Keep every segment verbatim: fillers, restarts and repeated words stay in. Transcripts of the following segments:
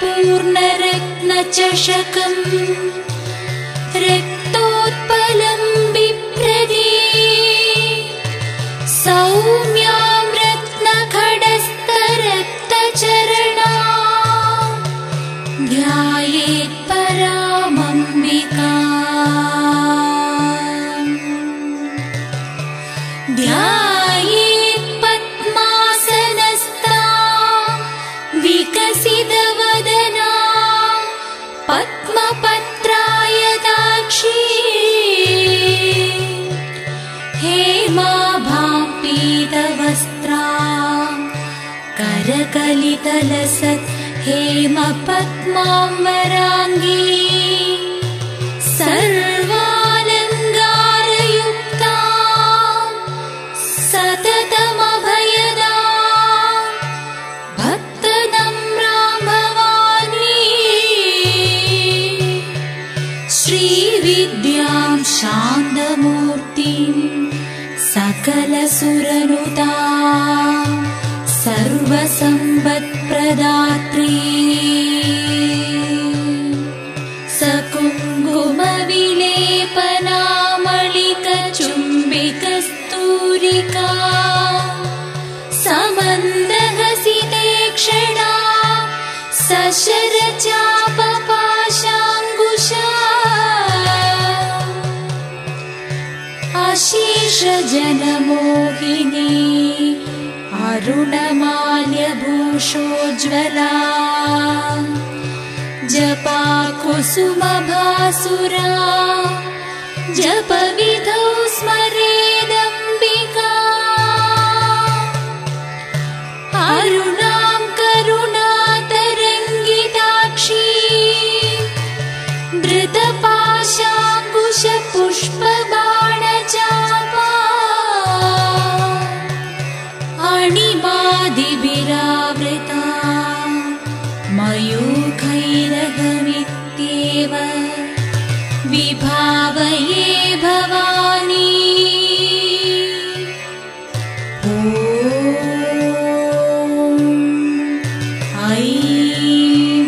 पूर्णरत्नचषकं रक्तोत्पलं बिभ्रति सौम्यां रत्नखडस्तरक्तचरणा ध्यायेत् परामम्बिकाम् ध्यायेत् पद्मासनस्था विकसितवदना पद्मपत्रायताक्षी हेमाभां पीतवस्त्रां करकलितलसत् हेमपद्मां वराङ्गी सर्वालङ्कारयुक्तां सततमभयदां भक्तनम्रां भवानी श्रीविद्यां शान्तमूर्तिं सकलसुरनुतां सर्वसम्पत्प्रदात्री सकुङ्कुमविलेपनामलिकचुम्बिकस्तूरिका समन्दहसितेक्षणा सशरचापपाशाङ्कुशा आशीषजनमोहिनी अरुणमाल्यभूषोज्ज्वला जपाकुसुमभासुरा जपविधौ स्मरेदम्बिका अरुणां करुणातरङ्गिताक्षी धृतपाशाङ्कुशपुष्पबाणचापा अणिमादिभिरावृता मयूखैरगमित्येव विभावये भवानी ॐ ऐं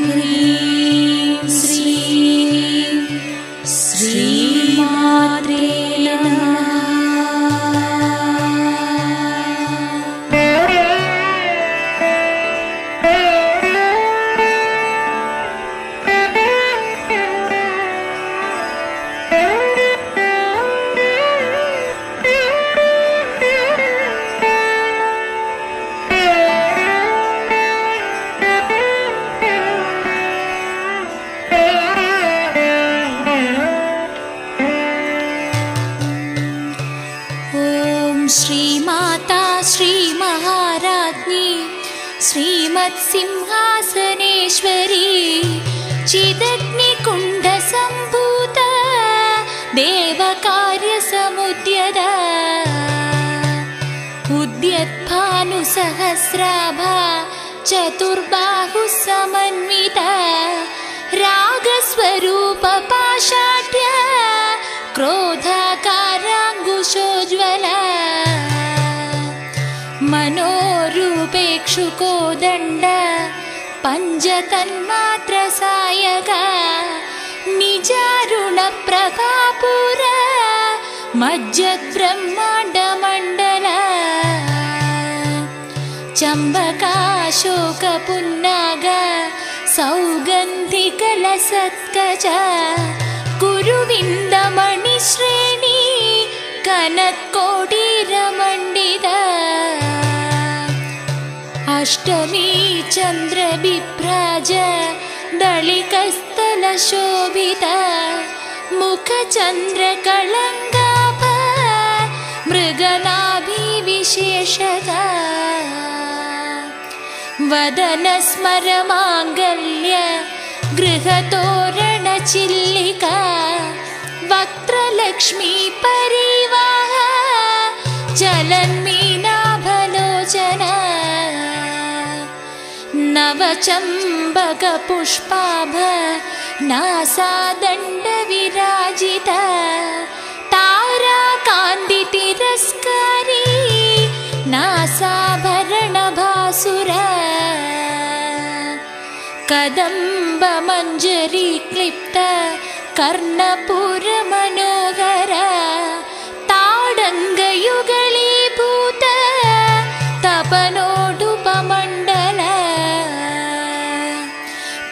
ह्रीं श्रीं श्रीमात्रे नमः। श्रीमत्सिंहासनेश्वरी चिदग्निकुण्डसम्भूता देवकार्यसमुद्यता उद्यद्भानुसहस्राभा चतुर्बाहुसमन्विता रागस्वरूपपाशाढ्या क्रोधाकाराङ्गुशोज्ज्वला मनोरूपेक्षुकोदण्ड पञ्चतन्मात्रसायका निजारुणप्रभापुरा मज्जद्ब्रह्माण्डमण्डला चम्बकाशोकपुन्नागा सौगन्धिकलसत्कजा कुरुविन्दमणिश्रेणी कनत्कोटीरमण्डिता अष्टमी चन्द्रबिभ्राज दलिकस्थलशोभिता मुखचन्द्रकलङ्गाभा मृगनाभिविशेषदा वदनस्मरमाङ्गल्य गृहतोरणचिल्लिका वक्त्रलक्ष्मी परिवाहा चलन्मीनाभलोचना नवचम्बकपुष्पाभ नासादण्डविराजिता ताराकान्तितिरस्कारी नासाभरणभासुरा कदम्ब मञ्जरी क्लिप्त कर्णपूर मनोहर ताडङ्गयुगलीभूत तपनोडुपमण्डल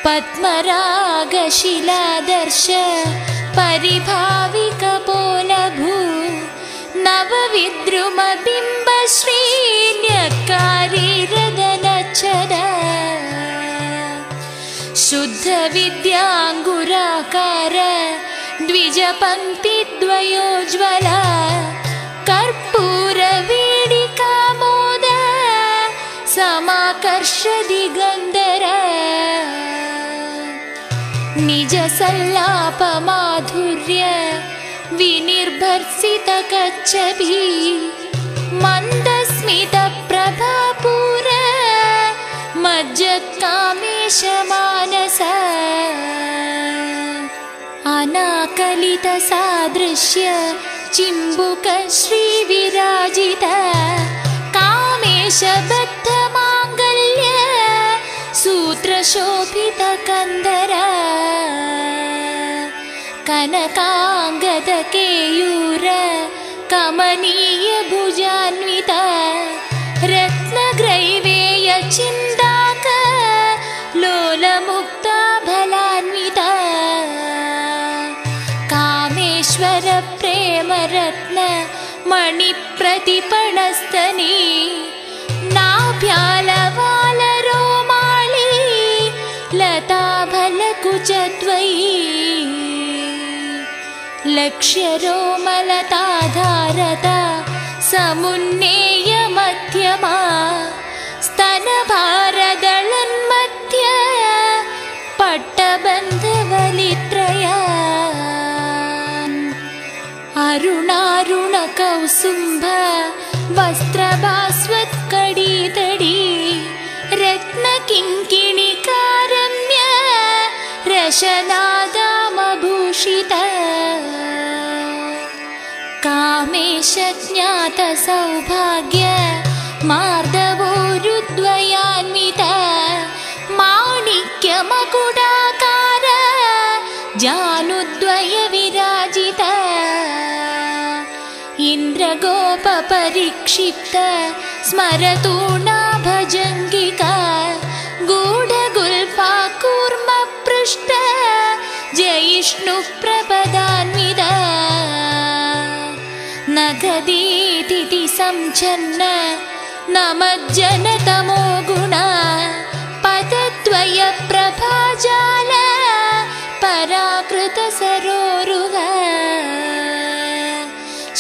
पद्मरागशिलादर्श परिभाविकपोलभू नवविद्रुमबिम्बश्रीन्यकारिरदनच्छद शुद्धविद्याङ्गुराकार द्विजपङ्क्तिद्वयोज्ज्वला कर्पूरवीडिकामोद समाकर्षदिगन्धर निजसल्लापमाधुर्य विनिर्भर्सितकच्छभी मन्दस्मितप्रभापूर मज्जत्कामेशमानस अनाकलितसादृश्य चिम्बुकश्रीविराजित कामेशबद्धमाङ्गल्य सूत्रशोभितकन्धर कनकाङ्गदकेयूर कमनीयभुजान्वित रत्नग्रैवेयचिन्दाक लोलमुक्ता भलान्विता कामेश्वर प्रेमरत्न मणिप्रतिपणस्तनी नाभ्यालवालरोमाली लताभलकुचद्वयी लक्ष्यरोमलताधारता समुन्नेय मध्यमा स्तनभारदलन्मध्य पट्टबन्धवलित्रया अरुणारुणकौसुम्भ वस्त्रभास्वत्कडितडी रत्नकिङ्किणिकारम्य रशनादामभूषित कामेशज्ञातसौभाग्य मार्दवोरुद्वयान्वित माणिक्यमकुडाकार जानुद्वयविराजित इन्द्रगोपपरिक्षिप्त स्मरतूणा भजङ्गिका गूढगुल्फाकूर्मपृष्ट जयिष्णुप्रपदान्वित नगदीति संचन्न नमज्जनतमो गुणा पदद्वय प्रभाजाल पराकृत सरोरुह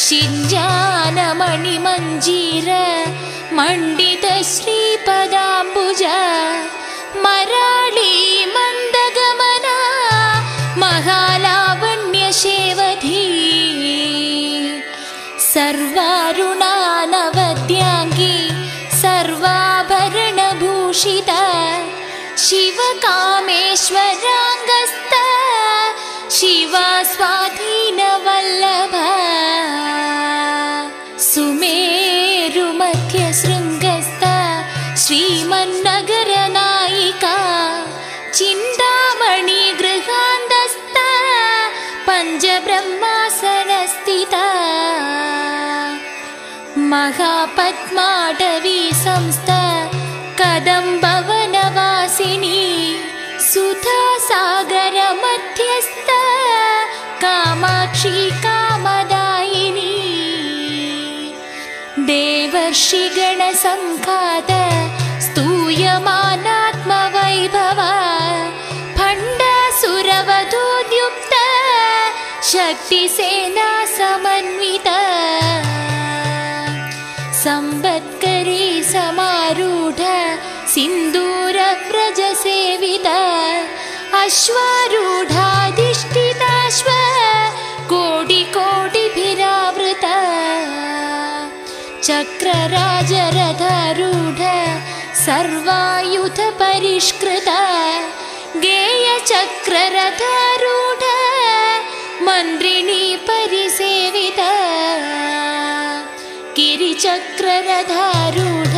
शिञ्जान मणिमञ्जीर मण्डित श्रीपदाम्बुज मराळी मन्दगमना महालावण्यशेवधी सर्वारुणा नवद्यांगी सर्वाभरणभूषिता शिवकामेश्वराङ्गस्था शिवास्वाधीनवल्लभ सुमेरुमध्यशृङ्गस्था श्रीमन्नगरनायिका चिन्तामणिगृहान्तस्था पञ्चब्रह्मासनस्थिता महापद्माटवी संस्था कदम्बवनवासिनी सुधासागरमध्यस्था कामाक्षी कामदायिनी देवर्षिगणसंघात स्तूयमानात्मवैभव भण्डासुरवधूद्युक्त शक्तिसेना समन्विता सम्बत्करी समारूढ सिन्दूरव्रजसेविता अश्वारूढाधिष्ठिताश्व कोटिकोटिभिरावृता चक्रराजरथारूढ सर्वायुधपरिष्कृता गेयचक्ररथारूढ मन्त्रिणी परिसेविता गिरिचक्ररथारूढ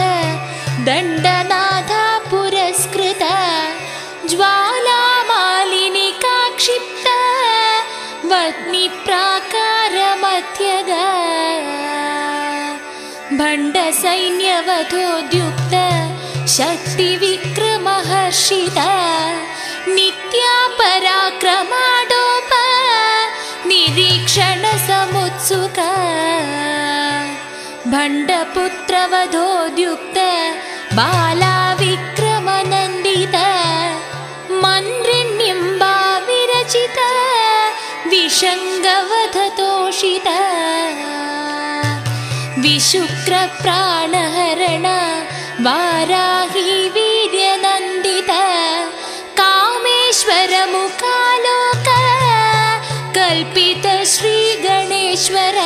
दण्डनाथा पुरस्कृता ज्वा भगवतोद्युक्त शक्तिविक्रमहर्षित नित्या पराक्रमाडोप निरीक्षण समुत्सुक भण्डपुत्रवधोद्युक्त बाला विक्रमनन्दित मन्त्रिण्यम्बा विरचित विशङ्गवधतोषित विशुक्रप्राणहरण वाराही वीर्यनन्दित कामेश्वरमुखालोक कल्पित श्रीगणेश्वर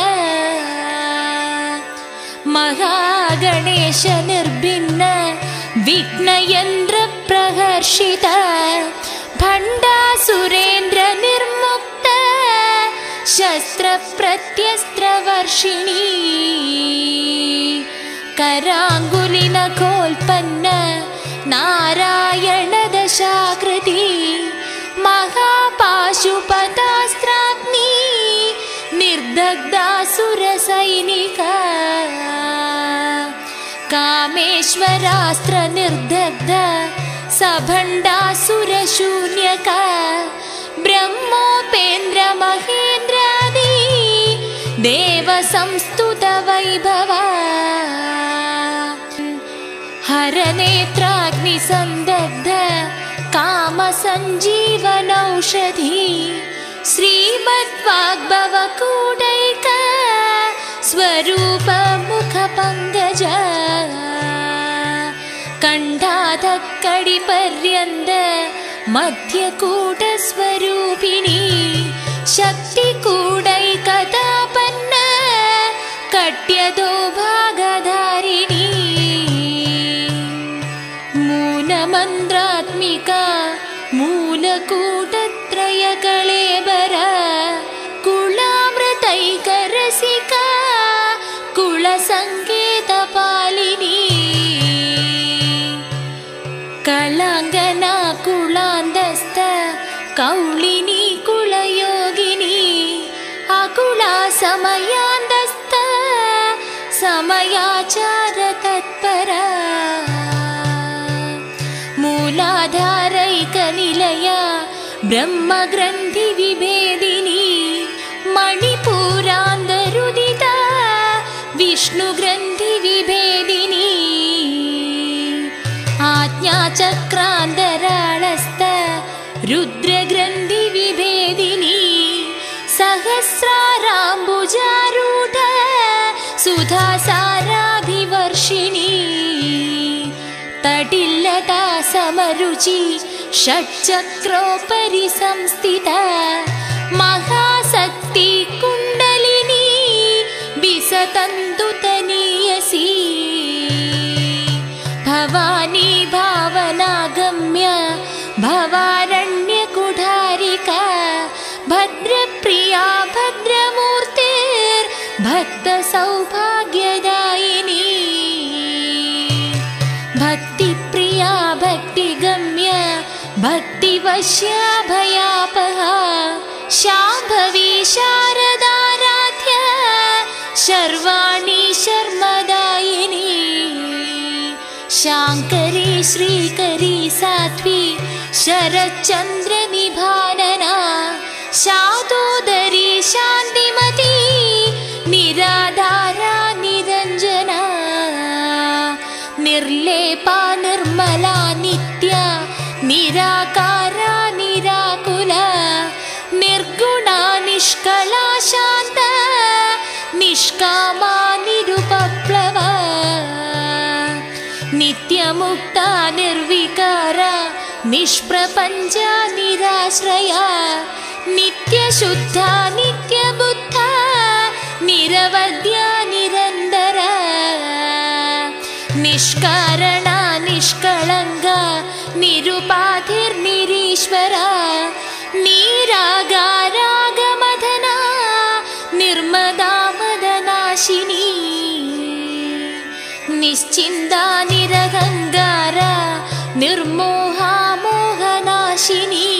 महागणेश निर्भिन्न विघ्नयन्त्र प्रहर्षित भण्डासुरेन्द्र निर्मुक्त शस्त्रप्रत्यस्त्रवर्षिणी कराङ्गुलिनखोल्पन्न नारायण दशाकृति महापाशुपतास्त्राग्नि निर्दग्धासुरसैनिका कामेश्वरास्त्र निर्दग्ध सभण्डासुरशून्यका ब्रह्मोपेन्द्र महेन्द्रादि देव संस्तुत वैभव हरनेत्राग्नि संदग्ध काम संजीवनौषधि श्रीमद्वाग्भवकूटैक स्वरूप मुखपङ्कज कण्ठाधक्कडिपर्यन्त मध्यकूटस्वरूपिणी शक्तिकूटैकतापन्न कट्यदो भागधारिणी मूलमन्त्रात्मिका मूलकूटत्रयकलेबर कुलामृतैकरसिका कुलसङ्केतपालिनी कलाङ्गना कुलान्दस्थ कौलिनी कुलयोगिनी अकुला समयान्दस्थ समयाचार तत्परा मूलाधारैकनिलया ब्रह्मग्रन्थि विभेदिनी मणिपुरान्दरुदिता विष्णुग्रन्थि विभेदिनी आज्ञाचक्रान्तराळस्थ रुद्रग्रन्थि विभेदिनी सहस्राराम्बुजारूढ सुधासाराभिवर्षिणी तटिलता समरुचि षट्चक्रोपरि संस्थिता महाशक्ति कुण्डलिनी विसतन्तुतनीयसी भवानी भावनागम्य भवारण्यकुठारिका भद्रप्रिया भद्रमूर्तिर्भक्तसौभाग्यदायिनी भक्तिप्रिया भक्तिगम्य भक्तिवश्या भयापहा शाम्भवी शारदाराध्या शर्वाणी शर्मदायिनी शाङ्करी श्रीकरी साध्वी शरच्चन्द्रनिभानना शातोदरी शान्तिमती निराधारा निरञ्जना निर्लेपा निर्मला नित्या निराकारा निराकुला निर्गुणा निष्कला शान्ता निष्कामा निरुपप्लवा नित्यमुक्ता निर्विकारा निष्प्रपञ्चा निराश्रया नित्यशुद्धा नित्यबुद्धा निरवद्या निरन्दरा निष्कारणा निष्कलङ्गा निरुपाधिर्निरीश्वरा निरागारागमधना निर्मदा मदनाशिनी निश्चिन्दा निरहङ्गारा निर्मोहा मोहनाशिनी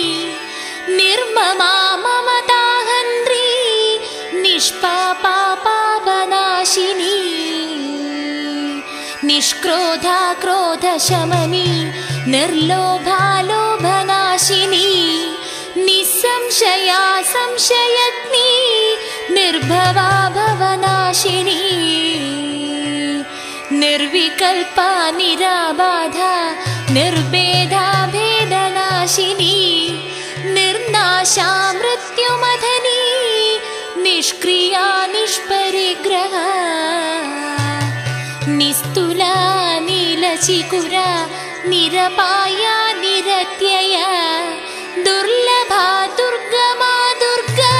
निर्ममा ममताहन्त्री निष्पापा पापनाशिनी क्रोधा क्रोधशमनी निर्लोभा लोभनाशिनी निसंशया संशयग्नि निर्भवा भवनाशिनी निर्विकल्पा निराबाधा निर्भेदा भेदनाशिनी निर्नाशा मृत्युमधनी निष्क्रिया निष्परिग्रहा निस्तुला नीलचिकुरा निरपाया निरत्यया दुर्लभा दुर्गमा दुर्गा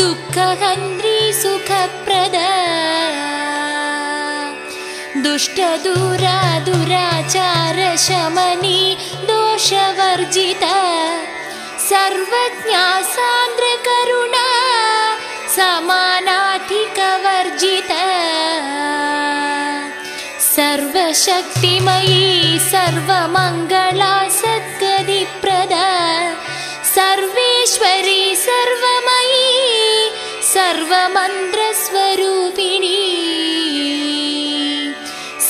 दुःखहन्त्री सुखप्रदा दुष्टदूरा दुराचारशमनी दोषवर्जिता सर्वज्ञा सान्द्रकरुणा समानाधिकवर्जिता सर्वशक्तिमयी सर्वमङ्गला सद्गतिप्रदा सर्वेश्वरी सर्वमयी सर्वमन्त्रस्वरूपिणी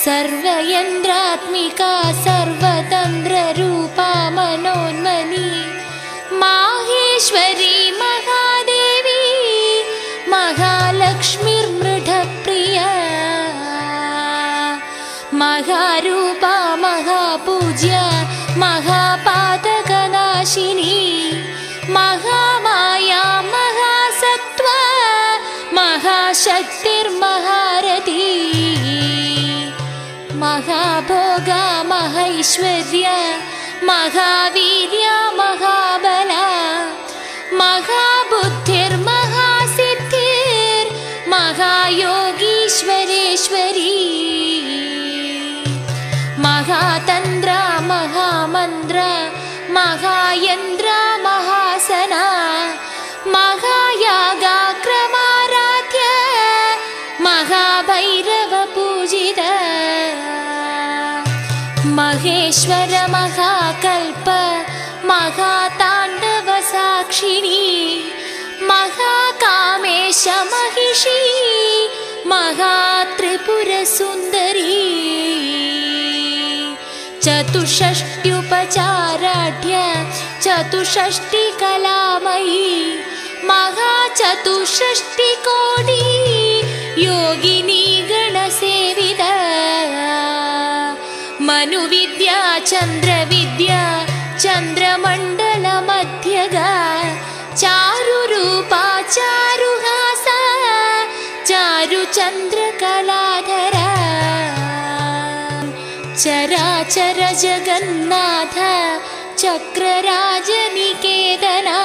सर्वयन्त्रात्मिका सर्वतन्त्ररूपा मनोन्मनी माहेश्वरी महादेवी महालक्ष्मीर्मृढप्रिया महारूपा महापूज्या महापातकनाशिनी महामाया महासत्त्वा महाशक्तिर्महारथी महाभोगा महैश्वर्या महावीर्या महाबला महाबुद्धिर्महासिद्धिर्महायोगीश्वरेश्वरी महातन्द्रा महामन्द्रा महायन्द्रा महासना महायागाक्रमाराध्य महाभैरवपूजिता महेश्वर महाकल्प महाताण्डवसाक्षिणी महाकामेश महिषी महात्रिपुरसुन्दरी चतुषष्ट्युपचाराढ्य चतुषष्टिकलामयी महाचतुषष्टिकोटी योगिनी गणसेविता मनुविद्या चन्द्रविद्या चन्द्रमण्डलमध्यगा चारुरूपा चारुहासा चारुचन्द्रकलाधरा चराचर जगन्नाथ चक्रराजनिकेतना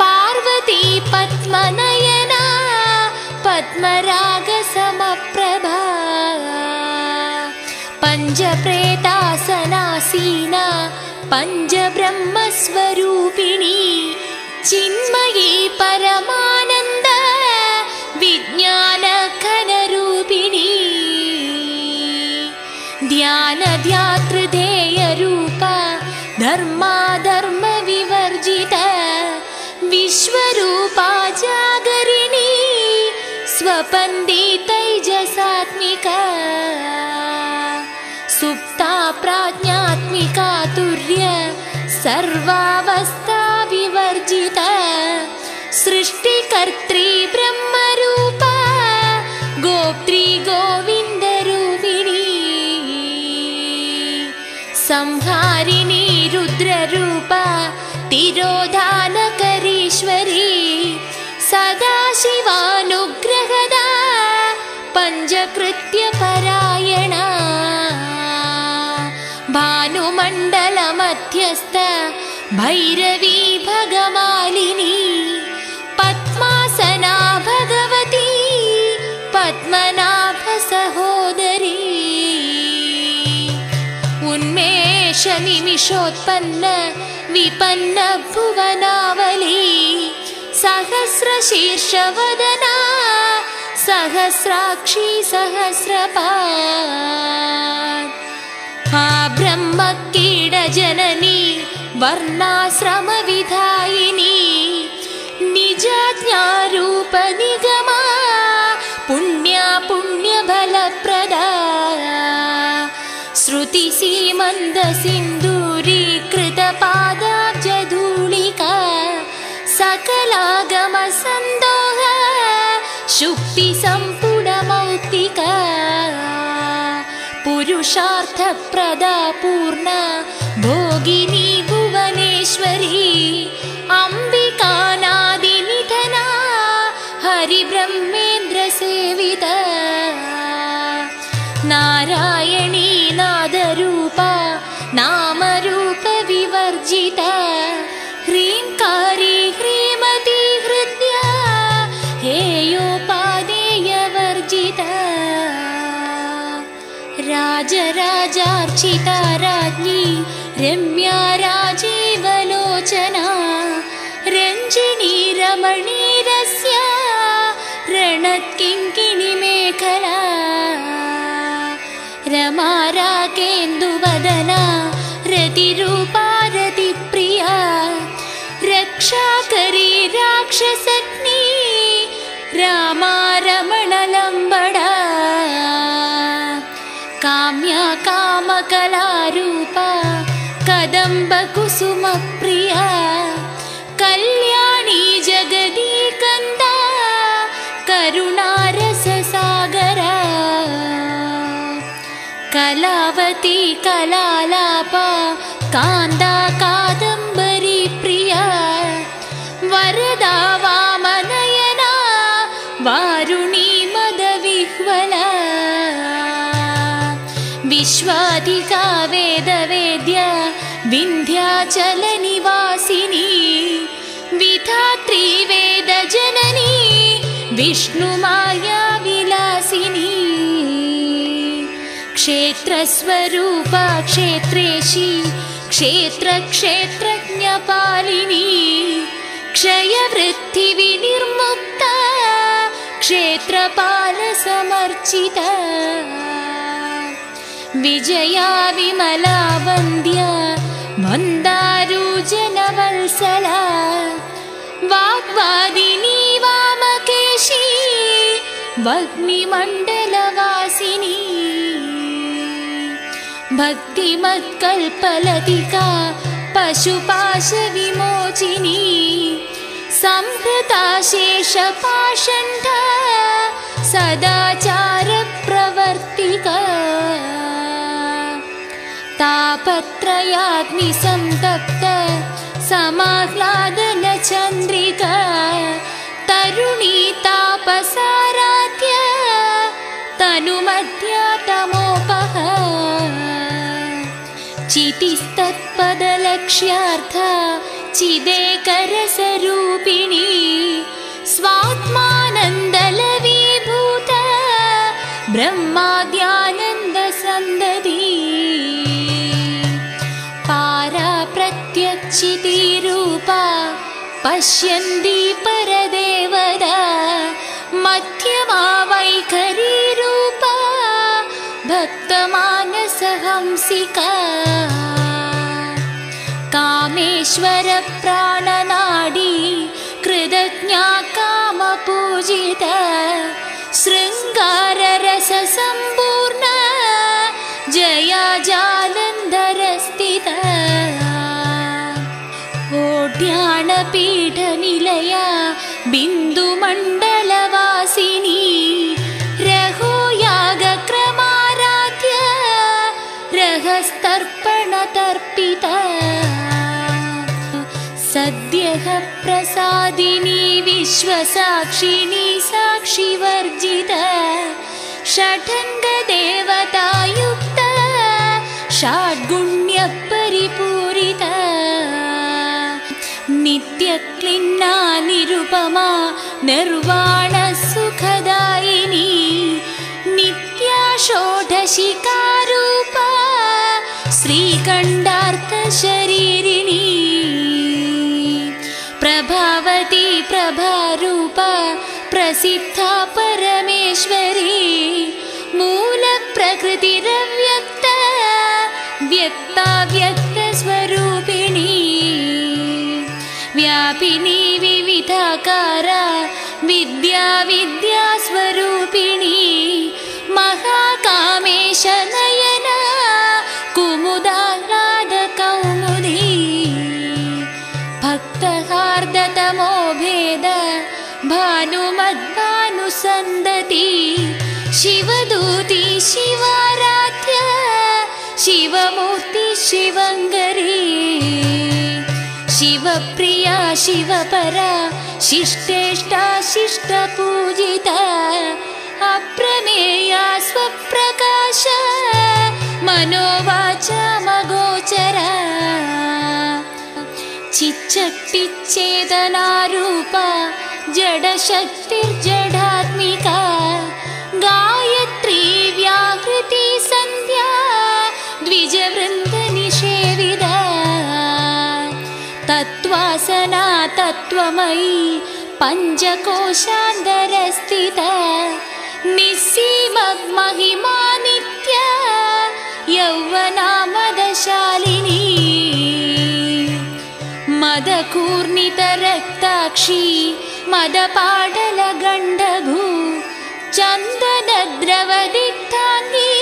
पार्वती पद्मनयना पद्मरागसमप्रभा पञ्चप्रेतासनासीना पञ्चब्रह्मस्वरूपिणी चिन्मयी परमानन्द विज्ञानघनरूपिणी ध्यानध्यातृधेयरूपा धर्माधर्मविवर्जिता विश्वरूपा जागरिणी स्वपन्दी तैजसात्मिका सुप्ता प्राज्ञात्मिका तुर्य सर्वावस्था विवर्जिता सृष्टिकर्त्री ब्रह्मरूपा गोप्त्री गोविन्दरूपिणी संहारिणी रुद्ररूपा तिरोधानकरीश्वरी सदाशिवानुग्रहदा पञ्चकृत्यपरायणा भानुमण्डलमध्यस्थ भैरवी भगमालिनी पद्मासना भगवती पद्मनाभसहोदरी उन्मेषनिमिषोत्पन्न विपन्न भुवनावली सहस्रशीर्षवदना सहस्राक्षी सहस्रपाद हा ब्रह्मकीडजननी वर्णाश्रमविधायिनी निजाज्ञारूपनिगमा पुण्या पुण्यबलप्रदा मंद सिंदूरी कृतपादाब्जधूलिका सकलागम संदोह शुक्ति संपूर्ण मौक्तिका पुरुषार्थ प्रदा पूर्णा भोगिनी भुवनेश्वरी अंबिका नादि निधना हरि ब्रह्मेंद्र सेविता नारायणी नादरूपा नामरूप विवर्जिता ह्रींकारी ह्रीमती हृद्या हेयोपादेय वर्जिता राजराजार्चिता राज्ञी रम्या राजीवलोचना रंजिनी रमणीरस्या रणत्किंकिणी मेखला रमा राकेन्दुवदना रतिरूपा रतिप्रिया रक्षाकरी राक्षसग्नी रामा रमणलम्बडा काम्या कामकलारूपा कदम्बकुसुमप्रिया कल्याणी जगदीकन्दा करुणारससागरा कलावती कलालापा कान्दा कादम्बरी प्रिया वरदा वामनयना वारुणी मदविह्वला विश्वाधिका वेदवेद्या विन्ध्याचलनिवासिनी विधात्री वेदजननी विष्णुमाया विलासिनी क्षेत्रस्वरूपा क्षेत्रेशी क्षेत्रक्षेत्रज्ञपालिनी क्षयवृत्तिविनिर्मुक्ता क्षेत्रपालसमर्चिता विजया विमला वन्द्या मन्दारुजनवल्सला वाग्वादिनी वामकेशी वग्निमण्डलवासिनी भक्तिमत्कल्पलतिका पशुपाशविमोचिनी संहृता शेषपाषण्डा सदाचारप्रवर्तिका तापत्रयाग्निसंतप्ता समाह्लादनचन्द्रिका तरुणी तापसाराध्या तनुमध्या तमोपः चितिस्तत्पदलक्ष्यार्था चिदेकरसरूपिणी स्वात्मानन्दलवीभूता ब्रह्माद्यानन्दसन्दधि पाराप्रत्यक्षितिरूपा पश्यन्ती परदेवदा मध्यमा वैखरीरूपा भक्तमानसहंसिका कामेश्वर प्राणनाडी कृतज्ञा कामपूजिता शृङ्गाररससम्पूर्णा जया जालन्धरस्थिता ओढ्याणपीठनिलया बिन्दुमण्डलवासिनी रघोयागक्रमाराध्या रहस्तर्पणतर्पिता सद्यः प्रसादिनी विश्वसाक्षिणी साक्षिवर्जिता षठङ्गदेवतायुक्ता षाड्गुण्यपरिपूरिता नित्यक्लिन्ना निरुपमा निर्वाणसुखदायिनी नित्याषोडशिकारूपा श्रीकण्डार्थशरीरिणी प्रभावती प्रभारूपा प्रसिद्धा परमेश्वरी मूलप्रकृतिरव्यक्ता व्यक्ताव्यक्तस्वरूपिणी व्यापिनी विविधाकारा विद्या विद्यास्वरूपिणी महाकामेशनयना कुमुदा भानुमद्भानुसंदति शिवदूति शिवाराध्य शिवमूर्ति शिवंगरी शिवप्रिया शिवपरा शिष्टेष्टा शिष्टपूजिता अप्रमेया स्वप्रकाश मनोवाचा मगोचरा चिच्चट्टिच्चेदनारूपा जडशक्तिर्जडात्मिका गायत्री व्याकृति संध्या द्विजवृन्दनिषेविदा तत्त्वासना तत्त्वमयी पञ्चकोशान्तरस्थिता निस्सीमग्महिमा नित्या यौवनामदशालिनी मदकूर्णितरक्ताक्षी मदपाडलगण्डभू चन्दनद्रवदिग्धाङ्गी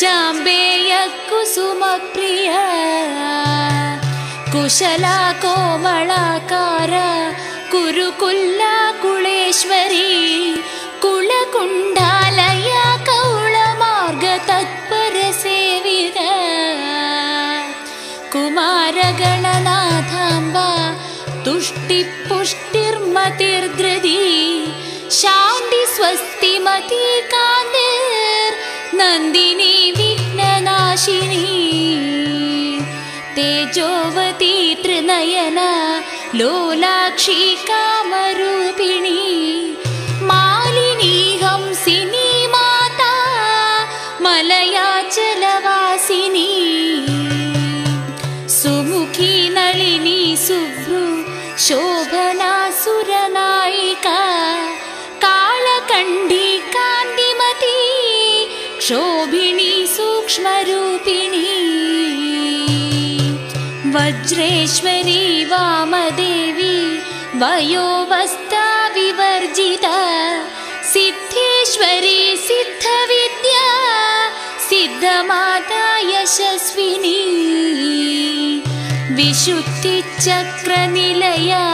चाम्बेयकुसुमप्रिया कुशला कोमलाकार कुरुकुल्ला कुलेश्वरी कुलकुण्डालया कौलमार्गतत्परसेविता कुमारगणनाथाम्बा तुष्टिपुष्टिर्मतिर्दृदी शाण्डि स्वस्तिमती कान्तिर्नन्दिनी विघ्ननाशिनी तेजोवती त्रिनयना लोलाक्षी कामरूपिणी मालिनी हंसिनी माता मलयाचलवासिनी सुमुखी नलिनी सुभ्रु शोभना सुरनायिका कालकण्डी कान्तिमती क्षोभिणी सूक्ष्मरूपिणी वज्रेश्वरी वामदेवी वयोवस्था विवर्जिता सिद्धेश्वरी सिद्धविद्या सिद्धमाता यशस्विनी विशुद्धिचक्रनिलया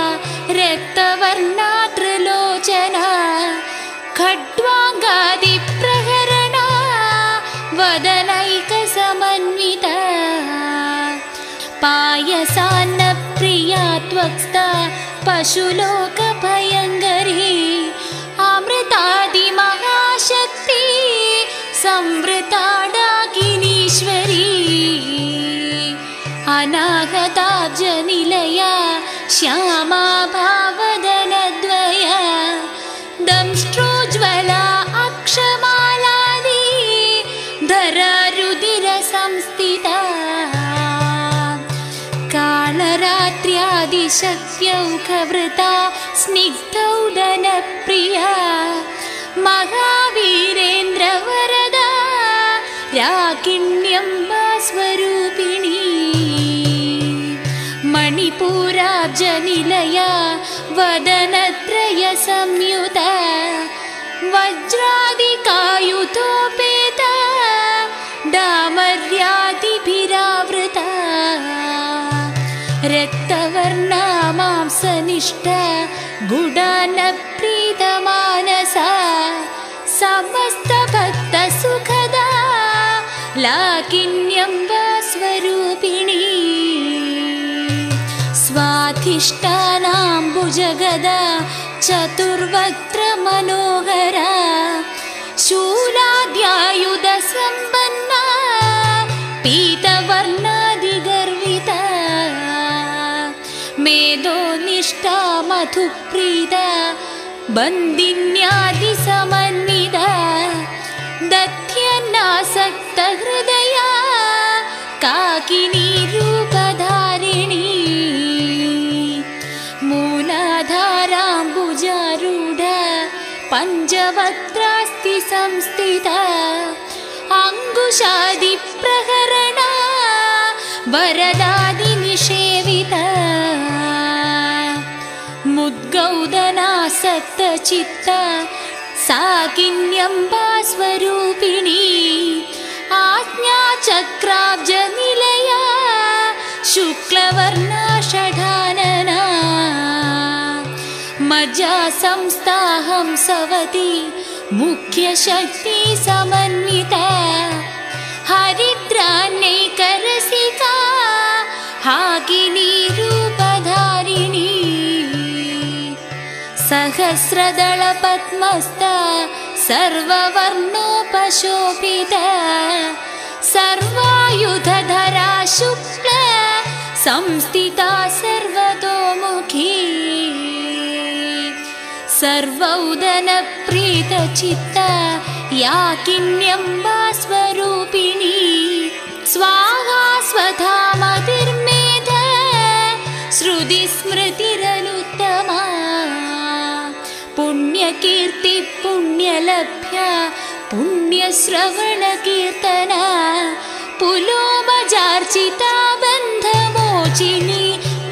रक्तवर्णा त्रिलोचना खड्वाङ्गादिप्रहरणा वदनैकसमन्विता पायसान्नप्रिया त्वक्ता पशुलोकभयङ्करी अमृतादिमहाशक्ति संवृताडाकिनीश्वरी अनाहताब्जनिलया श्यामा भावदनद्वया दंष्ट्रोज्ज्वला अक्षमालादि धरारुधिरसंस्थिता कालरात्र्यादिशक्त्यौखवृता स्निग्धौदनप्रिया महावीरेन्द्रवरदा राकिण्यम्बा स्वरूपिणी मणिपुराब्जनिलया वदनत्रयसंयुता वज्रादिकायुतोपेता डामर्यादिभिरावृता रक्तवर्णा मांसनिष्ठा गुडानप्रीतमानसा समस्तभक्तसुखदा लाकिन्यम्बा स्वरूपिणी स्वाधिष्ठानाम्बुजगदा चतुर्वक्त्रमनोहरा शूलाद्यायुधसम्पन्ना पीतवर्णादिगर्विता मेधोनिष्ठा मधुप्रीता बन्दिन्यादिसमन्विता दध्यन्नासक्तहृदया काकिनीरूपधारिणी मूलाधाराम्बुजारूढा पञ्चवक्त्रास्ति संस्थिता अङ्गुशादिप्रहरणा वरदादिनिषेविता मुद्गौदनासक्तचित्ता साकिन्यम्बा स्वरूपिणी आज्ञाचक्राब्जनिलया शुक्लवर्णा षडानना प्रजा संस्थाहं सवति मुख्यशक्ति समन्विता हरिद्रान्यैकरसिका हाकिनी रूपधारिणी सहस्रदल पद्मस्ता सर्ववर्णोपशोभिता सर्वायुधधरा शुक्ला संस्थिता सर्वतोमुखी सर्वोदनप्रीतचित्ता याकिन्यम्बा स्वरूपिणी स्वाहा स्वधा मतिर्मेधा श्रुतिस्मृतिरनुत्तमा पुण्यकीर्ति पुण्यलभ्या पुण्यश्रवणकीर्तना पुलोमजार्चिता बन्धमोचिनी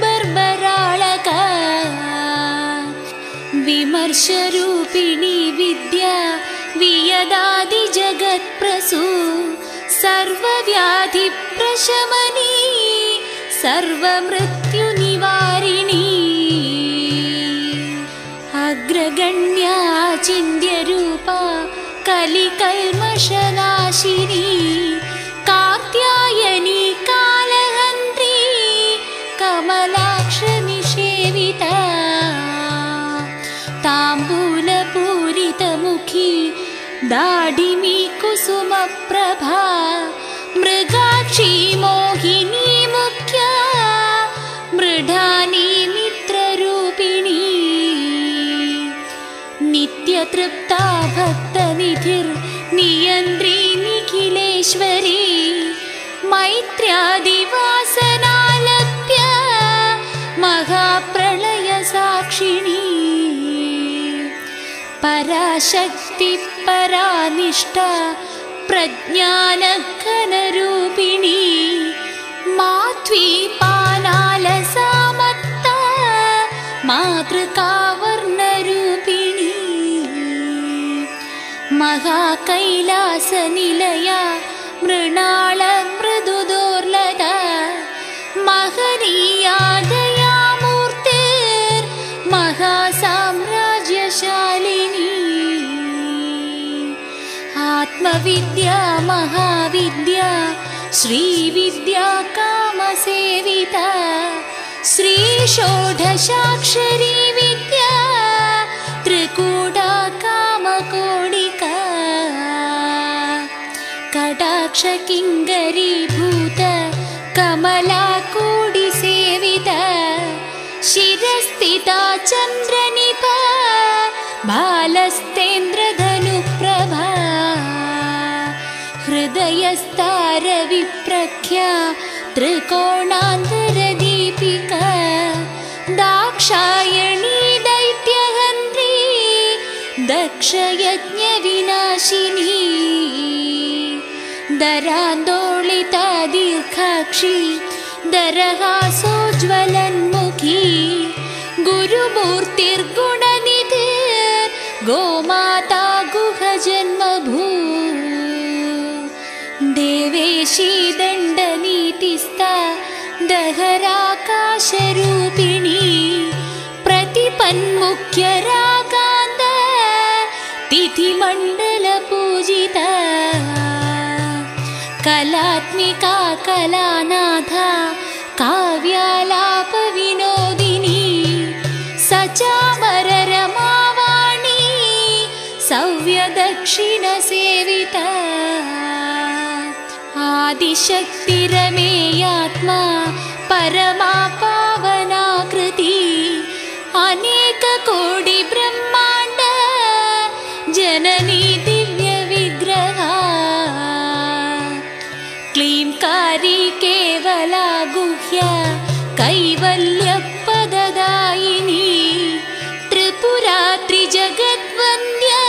बर्बराळका विमर्शरूपिणी विद्या वियदादि जगत्प्रसू सर्वव्याधिप्रशमनी सर्वमृत्युनिवारिणी अग्रगण्या चिन्त्यरूपा कलिकल्मषनाशिनी कात्यायनी कालहन्त्री कमलाक्षनिषेविता ताम्बूलपूरितमुखी दाडिमी कुसुमप्रभा मृगाक्षी मोहिनी मुख्या मृढानी मित्ररूपिणी नित्यतृप्ता भक्तनिधिर्नियन्त्री निखिलेश्वरी मैत्र्यादिवासनालभ्य महाप्रलयसाक्षिणी पराशक्ति परानिष्ठा प्रज्ञानघनरूपिणी माध्वीपानालसामत्ता मातृकावर्णरूपिणी महाकैलासनिलया मृणालमृदुदुर्लता महनीयादया महासाम्राज्यशालिनी आत्मविद्या महाविद्या श्रीविद्या कामसेविता श्रीषोडशाक्षरी विद्या त्रिकूटा कामकोडिका कटाक्षकिङ्गरीभूता कमलाकोडिसेविता शिरस्थिता चन्द्रनिभा बालस्तेन्द्रधनुप्रभा हृदयस्तारविप्रख्या त्रिकोणान्तरदीपिका दाक्षायणी दैत्यहन्त्री दक्षयज्ञविनाशिनी दरान्दोलिता दीर्घाक्षी दरहासोज्ज्वलन्मुखी गुरुमूर्तिर्गुणनिधि गोमाता गुहजन्मभू देवेशी दण्डनीतिस्ता दहराकाशरूपिणी प्रतिपन्मुख्यराकान्त तिथिमण्डलपूजिता कलात्मिका कलानाथा काव्यालापविनोदिनी सचामररमावाणी सव्यदक्षिणसेविता आदिशक्तिरमेयात्मा परमा पावनाकृति अनेककोटिब्रह्माण्ड जननी दिव्यविग्रहा क्लींकारी केवला गुह्या कैवल्यपददायिनी त्रिपुरा त्रिजगद्वन्द्या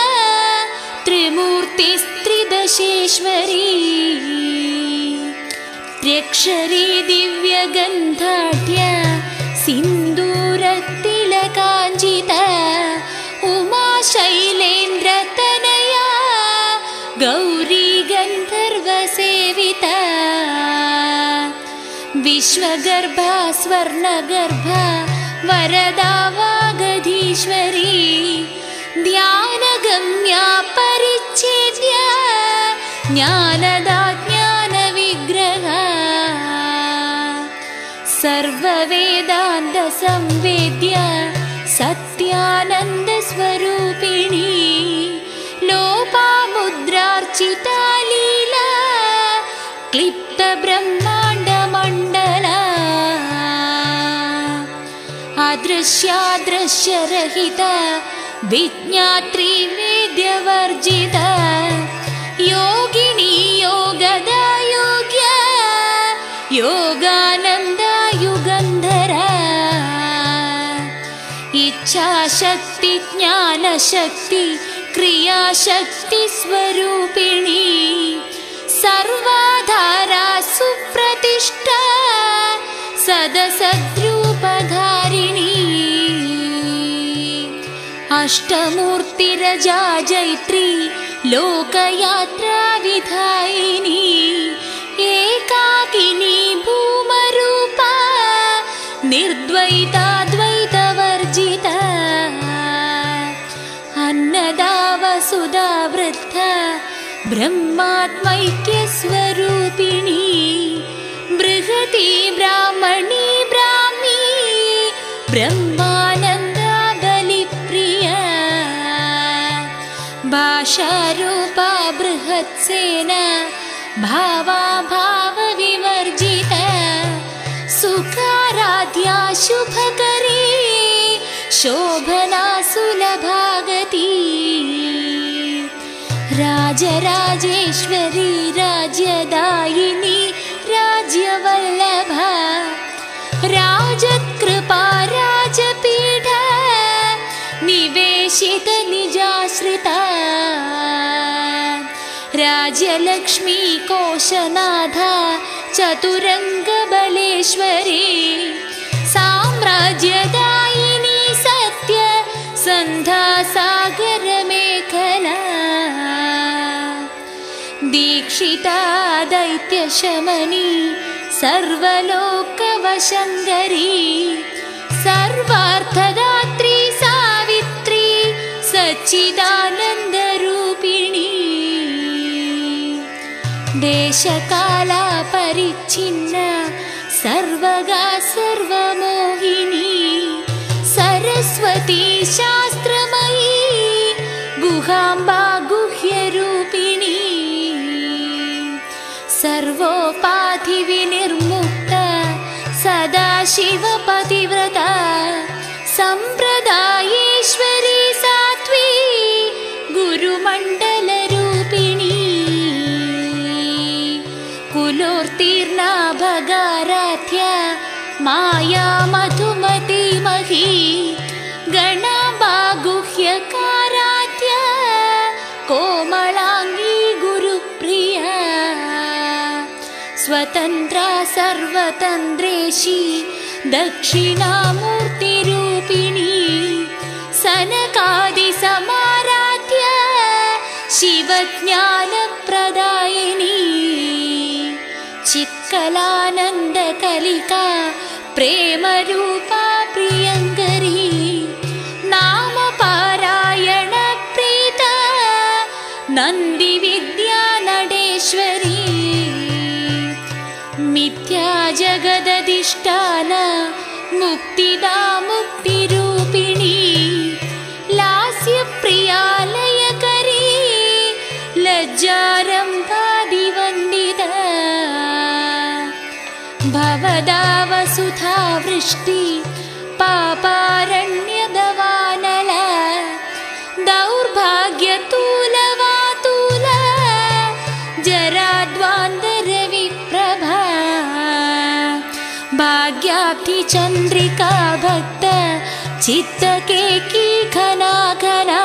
त्रिमूर्तिस्त्रिदशेश्वरी त्र्यक्षरी दिव्यगन्धाढ्या सिन्दूरतिलकाञ्जिता उमा शैलेन्द्रतनया गौरी गन्धर्वसेविता विश्वगर्भा स्वर्णगर्भा वरदा वागधीश्वरी ध्यानगम्या परिच्छेद्य ज्ञानदा ज्ञानविग्रहा सर्ववेदान्त संवेद्य सत्यानन्दस्वरूपिणी लोपामुद्रार्चिता लीला क्लिप्त ब्रह्माण्डमण्डला अदृश्यादृश्यरहिता विज्ञात्री वेद्यवर्जिता योगिनी योगदा योग्या योगानन्दा युगन्धरा इच्छाशक्ति ज्ञानशक्ति क्रियाशक्ति स्वरूपिणी सर्वाधारा सुप्रतिष्ठा सदसद्रूपधारिणी अष्टमूर्तिरजा जैत्री लोकयात्रा विधायिनी एकाकिनी भूमरूपा निर्द्वैता द्वैतवर्जिता अन्नदा वसुधा वृद्धा ब्रह्मात्मैक्यस्वरूपिणी बृहती ब्राह्मणी ब्राह्मी ब्रह्मानन्दा बलिप्रिया भाषारूपा बृहत्सेना भावाभावविवर्जिता सुखाराध्या शुभकरी शोभना सुलभागती राजराजेश्वरी राज्यदायिनी राज्यवल्लभा राजकृपा राजपीठा निवेशित निजाश्रिता राज्यलक्ष्मी कोशनाधा चतुरंगबलेश्वरी साम्राज्यदायिनी सत्य संधा सागर मेखला दीक्षिता दैत्यशमनी सर्वलोकवशंगरी सर्वार्थदात्री सावित्री सच्चिदानन्दरूपिणी देशकाला परिच्छिन्ना सर्वगा सर्वमोहिनी सरस्वती शास्त्रमयी गुहाम्बा गुह्यरूपिणी सर्वोपाधि विनिर्मुक्ता सदाशिवपतिव्रता संप्रदायेश्वरी साध्वी गुरुमण्डलरूपिणी कुलोत्तीर्णा भगाराध्या माया मधुमती मही गणाम्बा गुह्यकाराध्या कोमलाङ्गी गुरुप्रिया स्वतंत्रा सर्वतंत्रेशी दक्षिणामूर्तिरूपिणी सनकादि समाराध्या शिवज्ञानप्रदायिनी चित्कलानन्दकलिका प्रेमरूपा प्रियङ्करी नामपारायणप्रीता नन्दिविद्यानडेश्वरी मिथ्याजगदधिष्ठाना मुक्तिदा मुक्तिरूपिणी लास्यप्रिया लयकरी लज्जारम्भादिवन्दिता भवदा वसुधा वृष्टि पापारण्यदवानला दौर्भाग्यतूलवा तूला जराद्वान्दरविप्रभा भाग्याब्धिचन्द्रिका भक्ता चित्तकेकी घना घना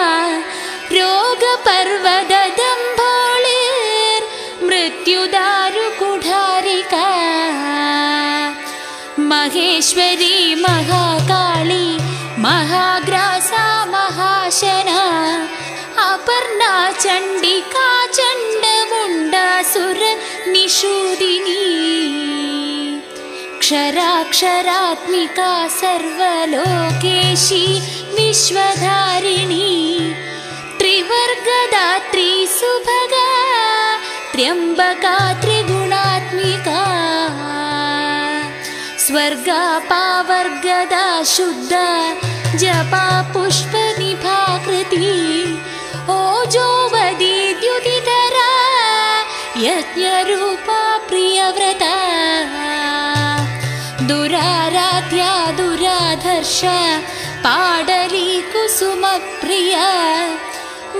रोगपर्वदम्भोळिर्मृत्युदारुकुठारिका महेश्वरी महाकाली महाग्रासा महाशना अपर्णा चण्डिका चण्डमुण्डासुरनिषूदिनी अक्षराक्षरात्मिका सर्वलोकेशी विश्वधारिणी त्रिवर्गदात्री सुभगा त्र्यंबका त्रिगुणात्मिका स्वर्गापावर्गदा शुद्धा जपा पुष्पनिभाकृति ओजोवदी द्युतिधरा यज्ञरूपा प्रियव्रता दुराराध्या दुराधर्षा पाडली कुसुमप्रिया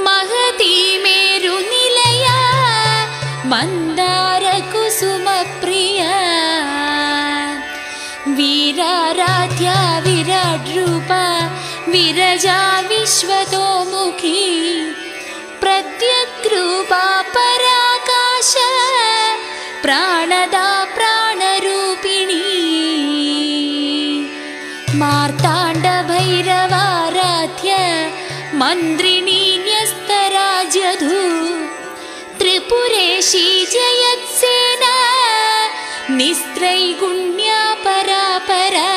महती मेरुनिलया मंदार कुसुमप्रिया वीराराध्या विराट रूपा विरजा विश्वतोमुखी प्रत्यग्रूपा पराकाश प्राणदा प्राणरूपिणी मार्तांड भैरवाराध्या मंद्रिणी न्यस्तराजधू त्रिपुरेशी जयत्सेना निस्त्रैगुण्या परापरा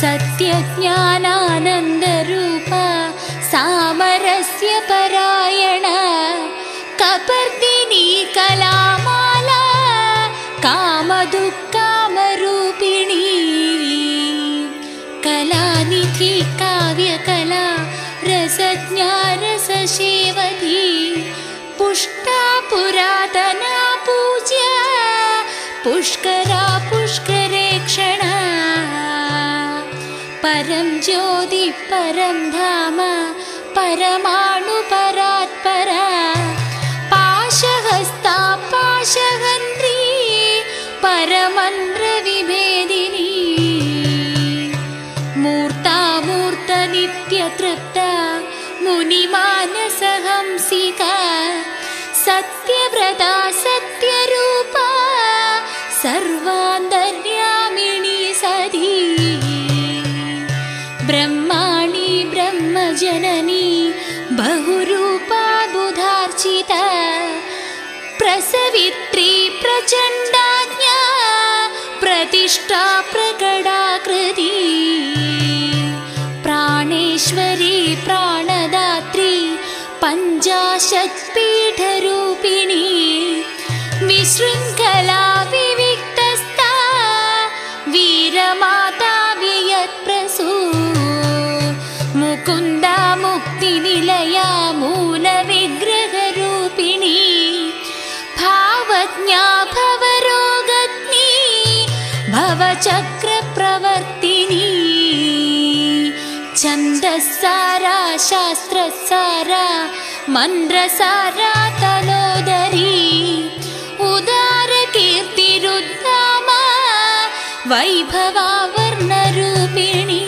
सत्यज्ञानानन्दरूपा सामरस्य परायणा कपर्दिनी कलामाला कामदुःकामरूपिणी कलानिधि काव्यकला रसज्ञारससेवधि पुष्टा पुरातना पूज्या पुष्करा पुष्करेक्षणा परं ज्योति परं धाम परमाणु परात्परा पाशहस्ता पाशहन्त्री परमन्त्र विभेदिनी मूर्ता मूर्त नित्यतृप्ता मुनिमानसहंसिका सत्यव्रता सत्यरूपा सर्वान्तर्यामिणी सधी ब्रह्माणी ब्रह्मजननी बहुरूपा बुधार्चिता प्रसवित्री प्रचण्डाज्ञा प्रतिष्ठा प्रकटाकृति प्राणेश्वरी प्राणदात्री पञ्चाशत्पीठरूपिणी विशृङ्खला विविक्तस्ता वीरमाता वियत्प्रसू मुकुन्दा मुक्तिनिलया मूलविग्रहरूपिणी भावज्ञा भवरोगग्नी भवचक्रप्रवर्तिनी छन्दस्सारा शास्त्रसारा मन्द्रसारा तनोदरी उदारकीर्तिरुद्धामा वैभवावर्णरूपिणी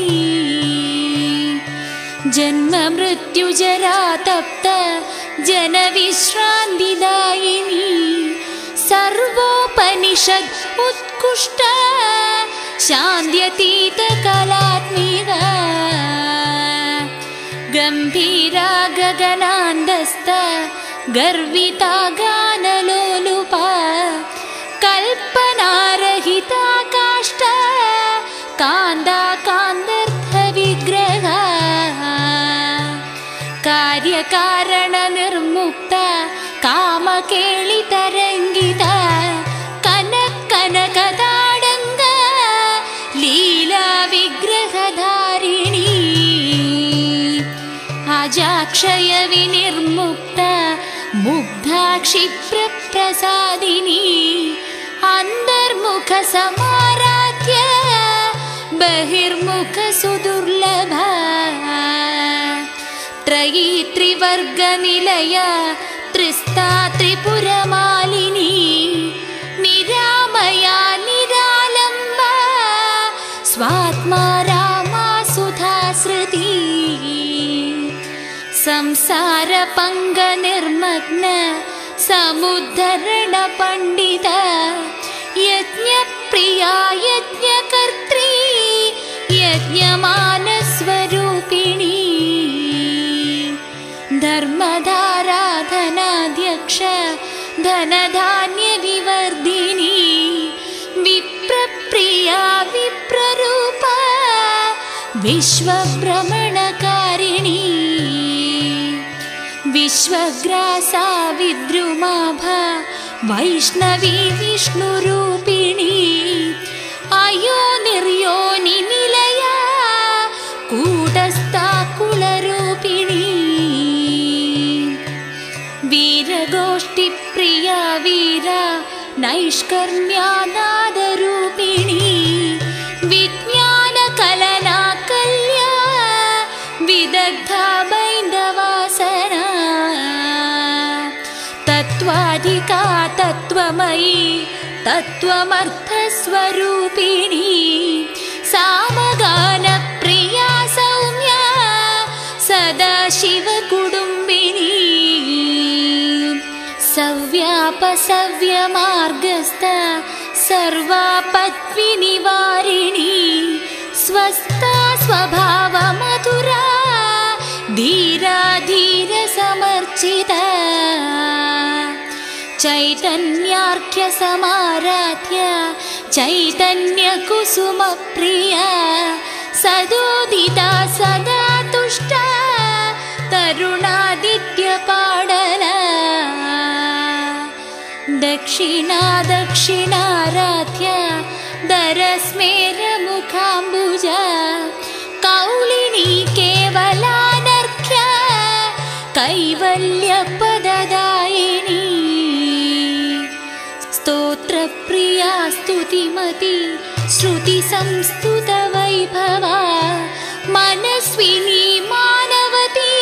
जन्ममृत्युजरा तप्त जनविश्रान्तिदायिनी सर्वोपनिषद् उत्कृष्टा शान्त्यतीतकलात्मिका गम्भीरा गगनान्दस्ता गर्विता गानलोलुपा कल्पनारहिता काष्ठा कान्दा कान्दर्थविग्रहा कार्यकारणनिर्मुक्ता कामकेलितरङ्गिता कनकनकताडङ्गा लीलाविग्रहधारिणी अजाक्षयविनिर्मुक्ता मुग्धा क्षिप्रप्रसादिनी अन्तर्मुखसमाराध्य बहिर्मुखसुदुर्लभा त्रयी त्रिवर्गनिलया त्रिस्ता त्रिपुरमालिनी निरामया निरालम्बा स्वात्मा रामा सुधा श्रुति संसारपङ्गनिर्मग्न समुद्धरणपण्डिता यज्ञप्रिया यज्ञकर्त्री यज्ञमानस्वरूपिणी धर्मधाराधनाध्यक्ष धनधान्यविवर्धिनी विप् विश्वभ्रमणकारिणी विश्वग्रासा विद्रुमाभा वैष्णवी विष्णुरूपिणी आयो निर्यो निमिलया कूटस्था कुलरूपिणी वीरगोष्ठिप्रिया वीरा नैष्कर्म्यानादरूपिणी विज्ञानकलनाकल्या विदग्धा बैन्दवासना तत्त्वाधिका तत्त्वमयी तत्त्वमर्थस्वरूपिणी सामगानप्रिया सौम्या सदाशिवकुडुम्बिनी सव्यापसव्यमार्गस्था सर्वापद्विनिवारिणी स्वस्था स्वभावमधुरा धीरा धीरसमर्चिता चैतन्यार्घ्यसमाराध्या चैतन्यकुसुमप्रिया सदोदिता सदा तुष्टा तरुणादित्यपाडला दक्षिणा दक्षिणाराध्या दरस्मेरमुखाम्बुजा कौलिनी केवलानर्घ्या कैवल्यपददायिनी स्तोत्रप्रिया स्तुतिमती श्रुतिसंस्तुतवैभवा मनस्विनी मानवती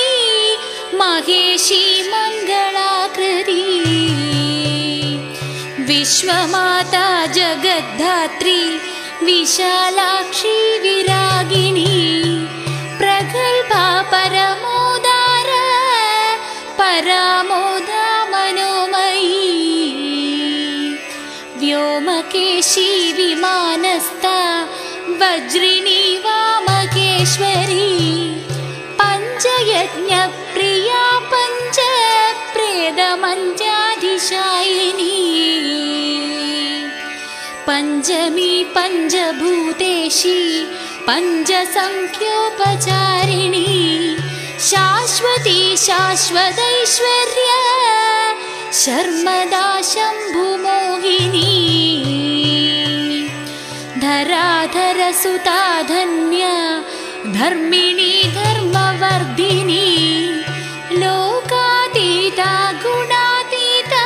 महेशी मङ्गलाकृति विश्वमाता जगद्धात्री विशालाक्षी विरागिणी प्रगल्भा परमोदारा परामोदा मनोमयी व्योमकेशी विमानस्था वज्रिणी वामकेश्वरी पञ्चयज्ञप्रिया पञ्चप्रेदमञ्जाधिशायिनी पंचमी पंचभूतेशी पंचसंख्योपचारिणी शाश्वती शाश्वतैश्वर्या शर्मदा शम्भुमोहिनी धराधरसुता धन्या धर्मिणी धर्मवर्धिनी लोकातीता गुणातीता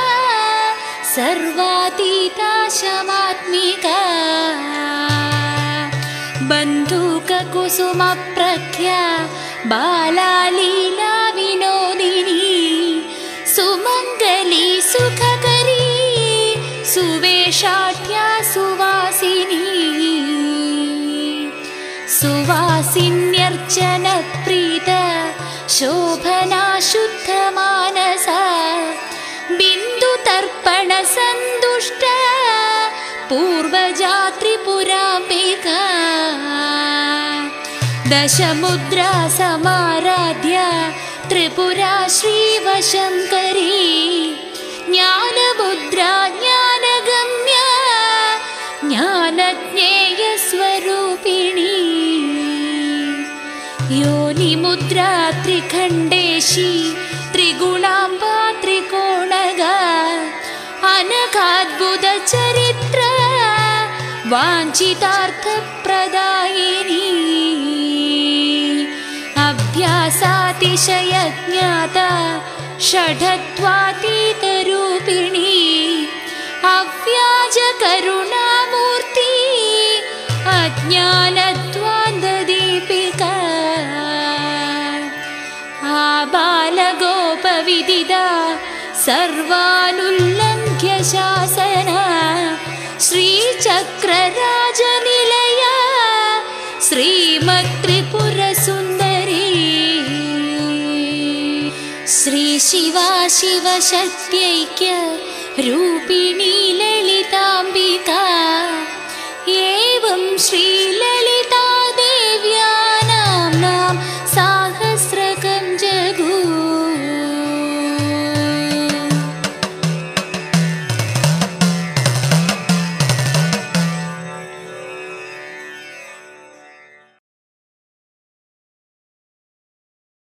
सर्वातीता शमात्मिका बन्धुककुसुमप्रख्या बालालीला विनोदिनी सुमङ्गली सुखकरी सुवेशाढ्या सुवासिनी सुवासिन्यर्चनप्रीता शोभना शुद्धमानसा बिन्दुतर्पणसन्तुष्टा पूर्वजा त्रिपुराम्बिका दशमुद्रा समाराध्या त्रिपुरा श्रीवशङ्करी ज्ञानमुद्रा ज्ञानगम्या ज्ञानज्ञेयस्वरूपिणी योनिमुद्रा त्रिखण्डेशी त्रिगुणाम्बा त्रिकोणगा अनघाद्भुतचरित्रा वाञ्छितार्थप्रदायिनी अभ्यासातिशयज्ञाता षढत्वातीतरूपिणी अव्याजकरुणामूर्ति अज्ञानत्वान्धदीपिका आबालगोपविदिदा सर्वानुल्लङ्घ्य शासना श्रीचक्रराजनिलया श्रीमत्त्रिपुरसुन्दरी श्रीशिवा शिवशक्त्यैक्यरूपिणी ललिता